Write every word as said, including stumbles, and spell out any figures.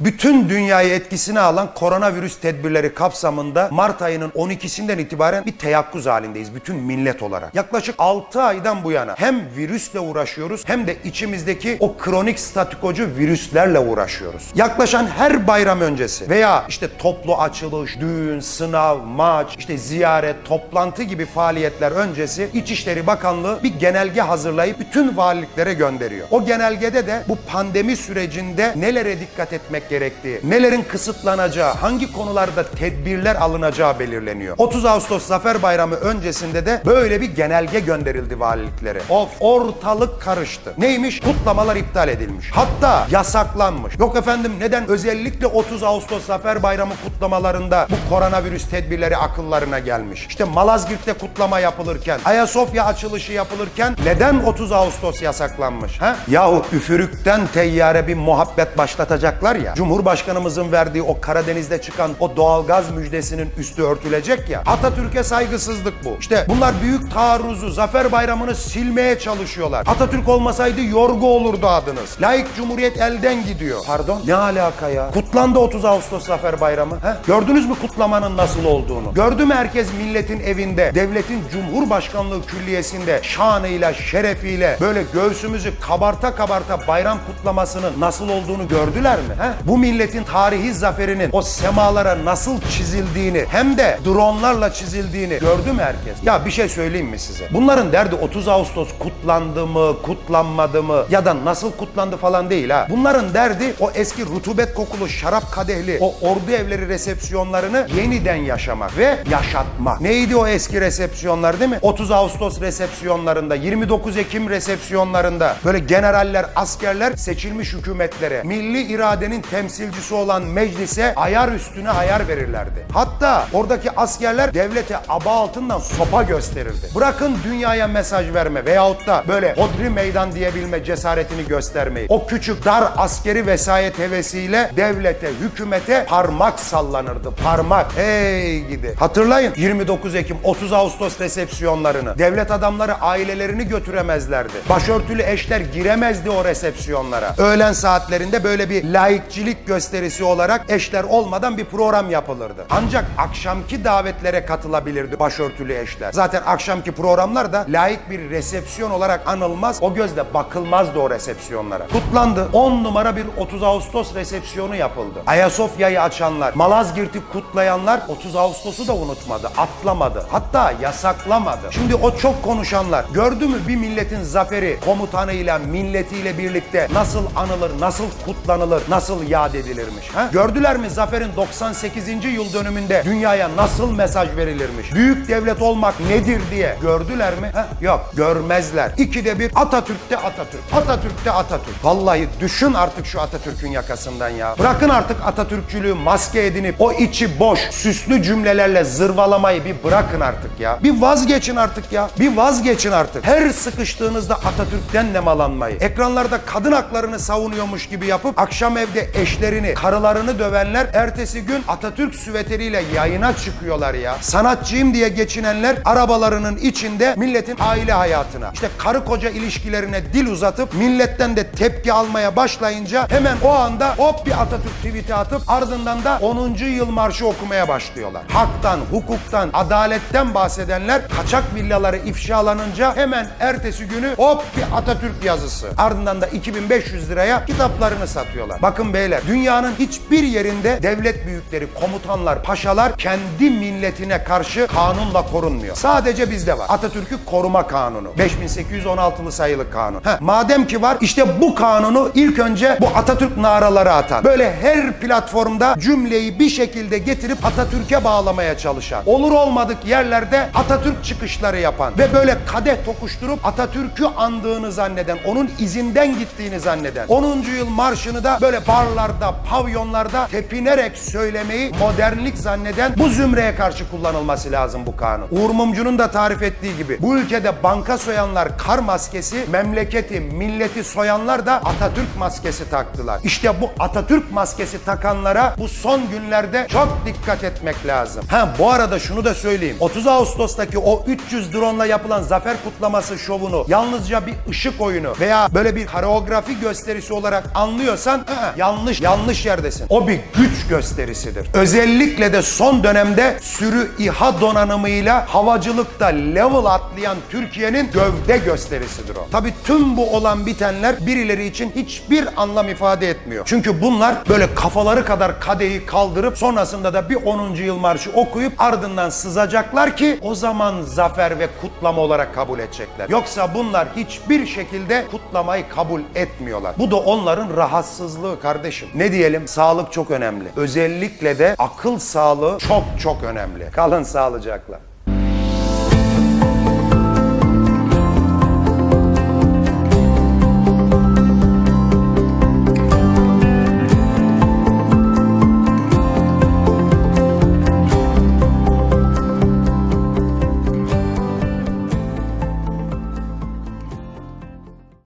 Bütün dünyayı etkisine alan koronavirüs tedbirleri kapsamında Mart ayının on ikisinden itibaren bir teyakkuz halindeyiz bütün millet olarak. Yaklaşık altı aydan bu yana hem virüsle uğraşıyoruz hem de içimizdeki o kronik statikocu virüslerle uğraşıyoruz. Yaklaşan her bayram öncesi veya işte toplu açılış, düğün, sınav, maç, işte ziyaret, toplantı gibi faaliyetler öncesi İçişleri Bakanlığı bir genelge hazırlayıp bütün valiliklere gönderiyor. O genelgede de bu pandemi sürecinde nelere dikkat etmek gerektiği, nelerin kısıtlanacağı, hangi konularda tedbirler alınacağı belirleniyor. otuz Ağustos Zafer Bayramı öncesinde de böyle bir genelge gönderildi valiliklere. Of, ortalık karıştı. Neymiş? Kutlamalar iptal edilmiş. Hatta yasaklanmış. Yok efendim, neden özellikle otuz Ağustos Zafer Bayramı kutlamalarında bu koronavirüs tedbirleri akıllarına gelmiş? İşte Malazgirt'te kutlama yapılırken, Ayasofya açılışı yapılırken neden otuz Ağustos yasaklanmış? Ha? Yahu üfürükten teyyare bir muhabbet başlatacaklar ya. Cumhurbaşkanımızın verdiği o Karadeniz'de çıkan o doğalgaz müjdesinin üstü örtülecek ya. Atatürk'e saygısızlık bu. İşte bunlar büyük taarruzu, Zafer Bayramı'nı silmeye çalışıyorlar. Atatürk olmasaydı yorgu olurdu adınız. Laik Cumhuriyet elden gidiyor. Pardon? Ne alaka ya? Kutlandı otuz Ağustos Zafer Bayramı. He? Gördünüz mü kutlamanın nasıl olduğunu? Gördü mü herkes milletin evinde, devletin Cumhurbaşkanlığı Külliyesi'nde şanıyla, şerefiyle böyle göğsümüzü kabarta kabarta bayram kutlamasının nasıl olduğunu gördüler mi? He? Bu milletin tarihi zaferinin o semalara nasıl çizildiğini hem de dronlarla çizildiğini gördü mü herkes? Ya bir şey söyleyeyim mi size? Bunların derdi otuz Ağustos kutlandı mı, kutlanmadı mı ya da nasıl kutlandı falan değil ha. Bunların derdi o eski rutubet kokulu şarap kadehli o ordu evleri resepsiyonlarını yeniden yaşamak ve yaşatmak. Neydi o eski resepsiyonlar değil mi? otuz Ağustos resepsiyonlarında, yirmi dokuz Ekim resepsiyonlarında böyle generaller, askerler seçilmiş hükümetlere, milli iradenin temsilcisi olan meclise ayar üstüne ayar verirlerdi. Hatta oradaki askerler devlete aba altından sopa gösterirdi. Bırakın dünyaya mesaj verme veyahut da böyle hodri meydan diyebilme cesaretini göstermeyi. O küçük dar askeri vesayet hevesiyle devlete, hükümete parmak sallanırdı. Parmak. Hey gidi. Hatırlayın yirmi dokuz Ekim, otuz Ağustos resepsiyonlarını. Devlet adamları ailelerini götüremezlerdi. Başörtülü eşler giremezdi o resepsiyonlara. Öğlen saatlerinde böyle bir laikçi gösterisi olarak eşler olmadan bir program yapılırdı. Ancak akşamki davetlere katılabilirdi başörtülü eşler. Zaten akşamki programlar da laik bir resepsiyon olarak anılmaz, o gözle bakılmazdı o resepsiyonlara. Kutlandı. on numara bir otuz Ağustos resepsiyonu yapıldı. Ayasofya'yı açanlar, Malazgirt'i kutlayanlar otuz Ağustos'u da unutmadı, atlamadı. Hatta yasaklamadı. Şimdi o çok konuşanlar gördü mü bir milletin zaferi komutanıyla, milletiyle birlikte nasıl anılır, nasıl kutlanılır, nasıl yad edilirmiş. Ha? Gördüler mi zaferin doksan sekizinci yıl dönümünde dünyaya nasıl mesaj verilirmiş? Büyük devlet olmak nedir diye gördüler mi? Ha? Yok, görmezler. İkide bir Atatürk'te Atatürk, Atatürk'te Atatürk. Vallahi düşün artık şu Atatürk'ün yakasından ya. Bırakın artık Atatürkçülüğü maske edinip o içi boş, süslü cümlelerle zırvalamayı bir bırakın artık ya. Bir vazgeçin artık ya. Bir vazgeçin artık. Her sıkıştığınızda Atatürk'ten nemalanmayı, ekranlarda kadın haklarını savunuyormuş gibi yapıp akşam evde eşlerini, karılarını dövenler ertesi gün Atatürk süveteriyle yayına çıkıyorlar ya. Sanatçıyım diye geçinenler arabalarının içinde milletin aile hayatına, işte karı koca ilişkilerine dil uzatıp milletten de tepki almaya başlayınca hemen o anda hop bir Atatürk tweet'i atıp ardından da onuncu yıl marşı okumaya başlıyorlar. Haktan, hukuktan, adaletten bahsedenler kaçak villaları ifşalanınca hemen ertesi günü hop bir Atatürk yazısı. Ardından da iki bin beş yüz liraya kitaplarını satıyorlar. Bakın beyler, dünyanın hiçbir yerinde devlet büyükleri, komutanlar, paşalar kendi milletine karşı kanunla korunmuyor. Sadece bizde var. Atatürk'ü koruma kanunu. beş bin sekiz yüz on altılı sayılı kanun. Heh, madem ki var, işte bu kanunu ilk önce bu Atatürk naraları atan, böyle her platformda cümleyi bir şekilde getirip Atatürk'e bağlamaya çalışan, olur olmadık yerlerde Atatürk çıkışları yapan ve böyle kadeh tokuşturup Atatürk'ü andığını zanneden, onun izinden gittiğini zanneden, onuncu yıl marşını da böyle barlar da, pavyonlarda tepinerek söylemeyi modernlik zanneden bu zümreye karşı kullanılması lazım bu kanun. Uğur Mumcu'nun da tarif ettiği gibi bu ülkede banka soyanlar kar maskesi, memleketi, milleti soyanlar da Atatürk maskesi taktılar. İşte bu Atatürk maskesi takanlara bu son günlerde çok dikkat etmek lazım. Ha bu arada şunu da söyleyeyim. otuz Ağustos'taki o üç yüz drone'la yapılan zafer kutlaması şovunu yalnızca bir ışık oyunu veya böyle bir koreografi gösterisi olarak anlıyorsan, ı-ı, yanlış yanlış, yanlış yerdesin. O bir güç gösterisidir. Özellikle de son dönemde sürü İHA donanımıyla havacılıkta level atlayan Türkiye'nin gövde gösterisidir o. Tabii tüm bu olan bitenler birileri için hiçbir anlam ifade etmiyor. Çünkü bunlar böyle kafaları kadar kadehi kaldırıp sonrasında da bir onuncu yıl marşı okuyup ardından sızacaklar ki o zaman zafer ve kutlama olarak kabul edecekler. Yoksa bunlar hiçbir şekilde kutlamayı kabul etmiyorlar. Bu da onların rahatsızlığı kardeşim. Ne diyelim? Sağlık çok önemli. Özellikle de akıl sağlığı çok çok önemli. Kalın sağlıcakla.